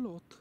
Lot.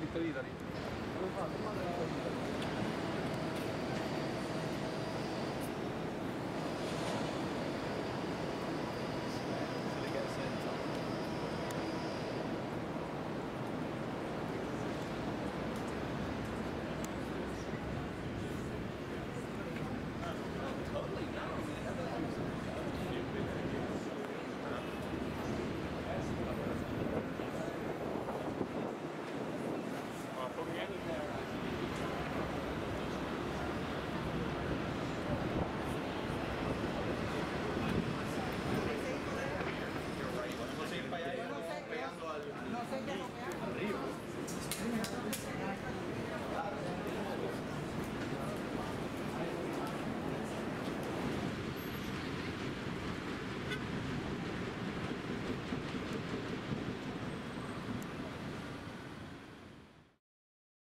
Little Italy.